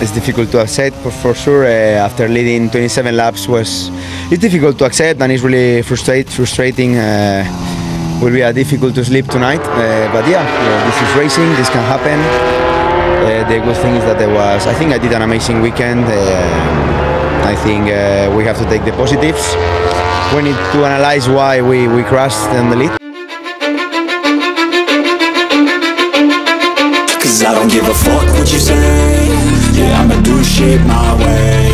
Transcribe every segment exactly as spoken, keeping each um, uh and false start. It's difficult to accept for, for sure. Uh, after leading twenty-seven laps, was it's difficult to accept, and it's really frustrate, frustrating. Uh, will be uh, difficult to sleep tonight, uh, but yeah, yeah, this is racing. This can happen. Uh, the good thing is that there was. I think I did an amazing weekend. Uh, I think uh, we have to take the positives. We need to analyze why we we crashed in the lead. Cause I don't give a fuck what you say. Yeah, I'ma do shit my way.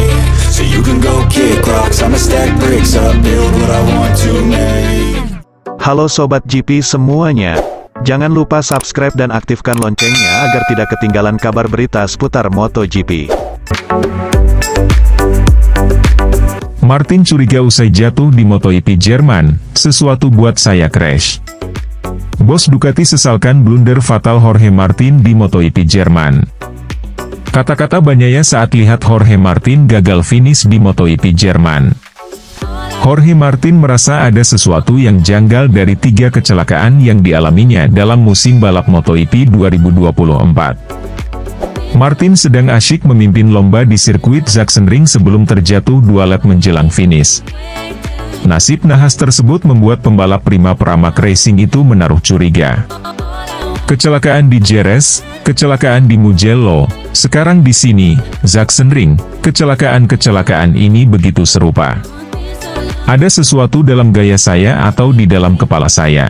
So you can go kick rocks, I'ma stack bricks up, build what I want to make. Halo Sobat G P semuanya, jangan lupa subscribe dan aktifkan loncengnya agar tidak ketinggalan kabar berita seputar MotoGP. Martin curiga usai jatuh di MotoGP Jerman, sesuatu buat saya crash. Bos Ducati sesalkan blunder fatal Jorge Martin di MotoGP Jerman. Kata-kata banyaknya saat lihat Jorge Martin gagal finish di MotoGP Jerman. Jorge Martin merasa ada sesuatu yang janggal dari tiga kecelakaan yang dialaminya dalam musim balap MotoGP dua ribu dua puluh empat. Martin sedang asyik memimpin lomba di sirkuit Sachsenring sebelum terjatuh dua lap menjelang finish. Nasib nahas tersebut membuat pembalap Prima Pramac Racing itu menaruh curiga. Kecelakaan di Jerez, kecelakaan di Mugello, sekarang di sini, Sachsenring, kecelakaan-kecelakaan ini begitu serupa. Ada sesuatu dalam gaya saya atau di dalam kepala saya.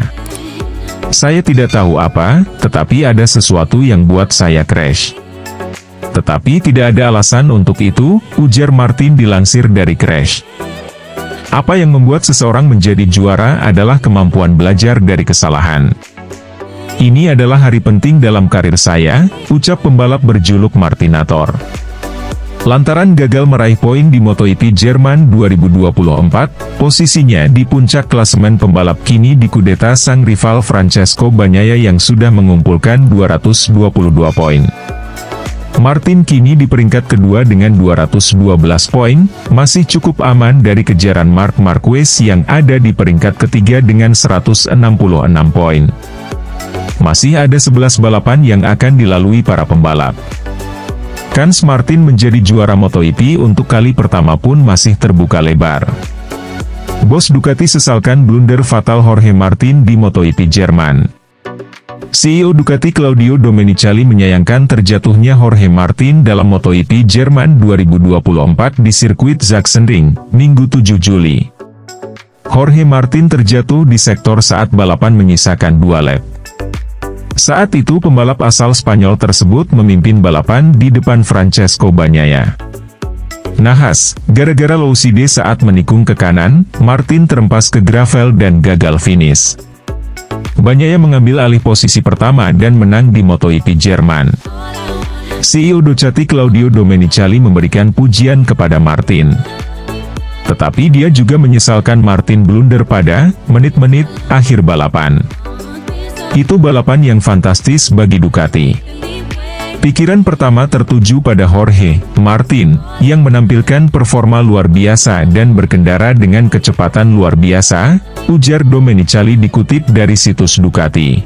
Saya tidak tahu apa, tetapi ada sesuatu yang buat saya crash. Tetapi tidak ada alasan untuk itu, ujar Martin dilansir dari Crash. Apa yang membuat seseorang menjadi juara adalah kemampuan belajar dari kesalahan. Ini adalah hari penting dalam karir saya, ucap pembalap berjuluk Martinator. Lantaran gagal meraih poin di MotoGP Jerman dua ribu dua puluh empat, posisinya di puncak klasemen pembalap kini dikudeta sang rival Francesco Bagnaia yang sudah mengumpulkan dua ratus dua puluh dua poin. Martin kini di peringkat kedua dengan dua ratus dua belas poin, masih cukup aman dari kejaran Marc Marquez yang ada di peringkat ketiga dengan seratus enam puluh enam poin. Masih ada sebelas balapan yang akan dilalui para pembalap. Kans Martin menjadi juara MotoGP untuk kali pertama pun masih terbuka lebar. Bos Ducati sesalkan blunder fatal Jorge Martin di MotoGP Jerman. C E O Ducati Claudio Domenicali menyayangkan terjatuhnya Jorge Martin dalam MotoGP Jerman dua ribu dua puluh empat di sirkuit Sachsenring, Minggu tujuh Juli. Jorge Martin terjatuh di sektor saat balapan menyisakan dua lap. Saat itu pembalap asal Spanyol tersebut memimpin balapan di depan Francesco Bagnaia. Nahas, gara-gara low-side saat menikung ke kanan, Martin terhempas ke gravel dan gagal finish. Bagnaia mengambil alih posisi pertama dan menang di MotoGP Jerman. C E O Ducati Claudio Domenicali memberikan pujian kepada Martin. Tetapi dia juga menyesalkan Martin blunder pada menit-menit akhir balapan. Itu balapan yang fantastis bagi Ducati. Pikiran pertama tertuju pada Jorge Martin, yang menampilkan performa luar biasa dan berkendara dengan kecepatan luar biasa, ujar Domenicali dikutip dari situs Ducati.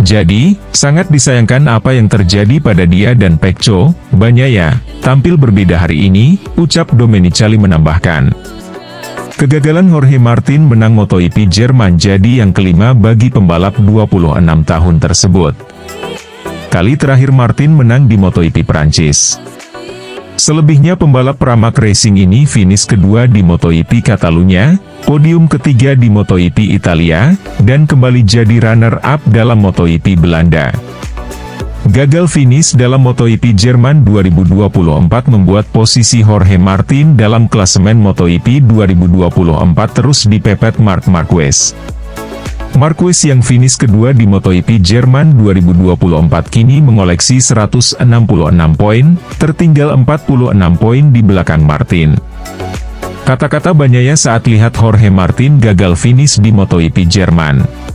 Jadi, sangat disayangkan apa yang terjadi pada dia dan Pecco Bagnaia, tampil berbeda hari ini, ucap Domenicali menambahkan. Kegagalan Jorge Martin menang MotoGP Jerman jadi yang kelima bagi pembalap dua puluh enam tahun tersebut. Kali terakhir Martin menang di MotoGP Prancis. Selebihnya pembalap Pramac Racing ini finish kedua di MotoGP Catalunya, podium ketiga di MotoGP Italia, dan kembali jadi runner-up dalam MotoGP Belanda. Gagal finish dalam MotoGP Jerman dua ribu dua puluh empat membuat posisi Jorge Martin dalam klasemen MotoGP dua ribu dua puluh empat terus dipepet Marc Marquez. Marquez yang finish kedua di MotoGP Jerman dua ribu dua puluh empat kini mengoleksi seratus enam puluh enam poin, tertinggal empat puluh enam poin di belakang Martin. Kata-kata banyaknya saat lihat Jorge Martin gagal finish di MotoGP Jerman.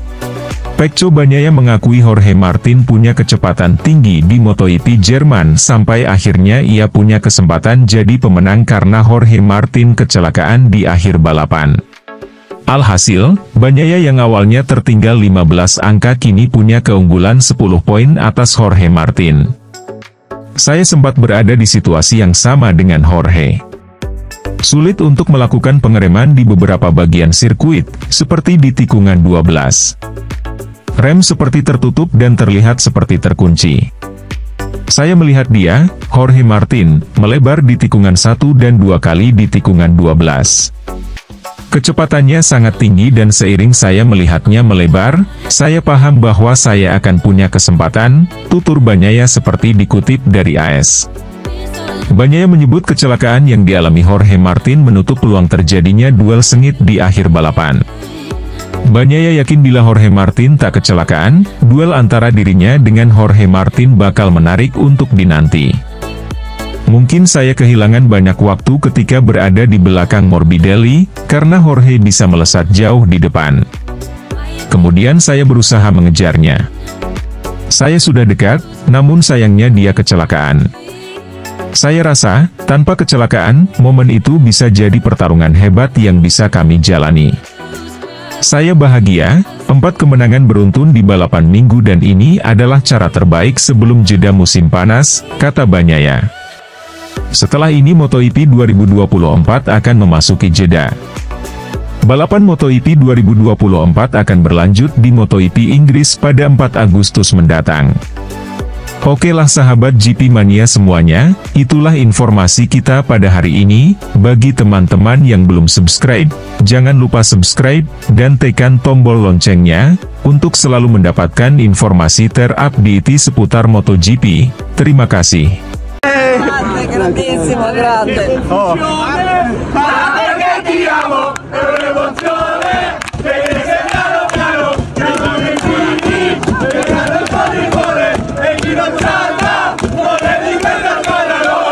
Pecco Bagnaia mengakui Jorge Martin punya kecepatan tinggi di MotoGP Jerman sampai akhirnya ia punya kesempatan jadi pemenang karena Jorge Martin kecelakaan di akhir balapan. Alhasil, Bagnaia yang awalnya tertinggal lima belas angka kini punya keunggulan sepuluh poin atas Jorge Martin. Saya sempat berada di situasi yang sama dengan Jorge. Sulit untuk melakukan pengereman di beberapa bagian sirkuit, seperti di tikungan dua belas. Rem seperti tertutup dan terlihat seperti terkunci. Saya melihat dia, Jorge Martin, melebar di tikungan satu dan dua kali di tikungan dua belas. Kecepatannya sangat tinggi dan seiring saya melihatnya melebar, saya paham bahwa saya akan punya kesempatan, tutur Banyaya seperti dikutip dari A S. Banyaya menyebut kecelakaan yang dialami Jorge Martin menutup peluang terjadinya duel sengit di akhir balapan. Banyaya yakin bila Jorge Martin tak kecelakaan, duel antara dirinya dengan Jorge Martin bakal menarik untuk dinanti. Mungkin saya kehilangan banyak waktu ketika berada di belakang Morbidelli, karena Jorge bisa melesat jauh di depan. Kemudian saya berusaha mengejarnya. Saya sudah dekat, namun sayangnya dia kecelakaan. Saya rasa, tanpa kecelakaan, momen itu bisa jadi pertarungan hebat yang bisa kami jalani. Saya bahagia, empat kemenangan beruntun di balapan minggu dan ini adalah cara terbaik sebelum jeda musim panas, kata Banyaya. Setelah ini MotoGP dua ribu dua puluh empat akan memasuki jeda. Balapan MotoGP dua ribu dua puluh empat akan berlanjut di MotoGP Inggris pada empat Agustus mendatang. Oke lah sahabat G P Mania semuanya, itulah informasi kita pada hari ini. Bagi teman-teman yang belum subscribe, jangan lupa subscribe dan tekan tombol loncengnya, untuk selalu mendapatkan informasi terupdate seputar MotoGP. Terima kasih. Grandissimo, grazie. Oh. Padre che ti amo, è un'emozione, perché piano piano, siamo nei figli, peccato il tuo rigore, e chi non salta, non è di questa squadra, no,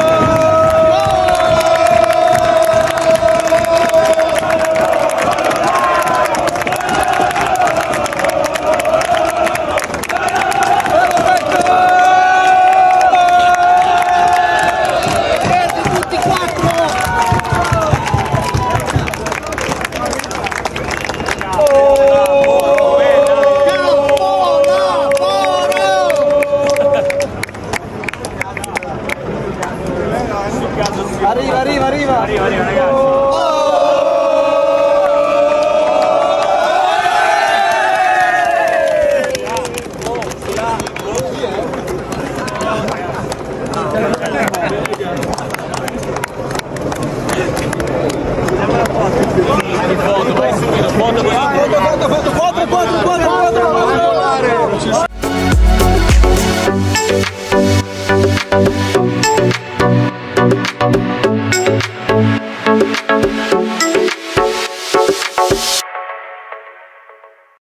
Arriva, arriva, arriva! Arriva, arriva, ragazzi! Oh! Oh! Oh!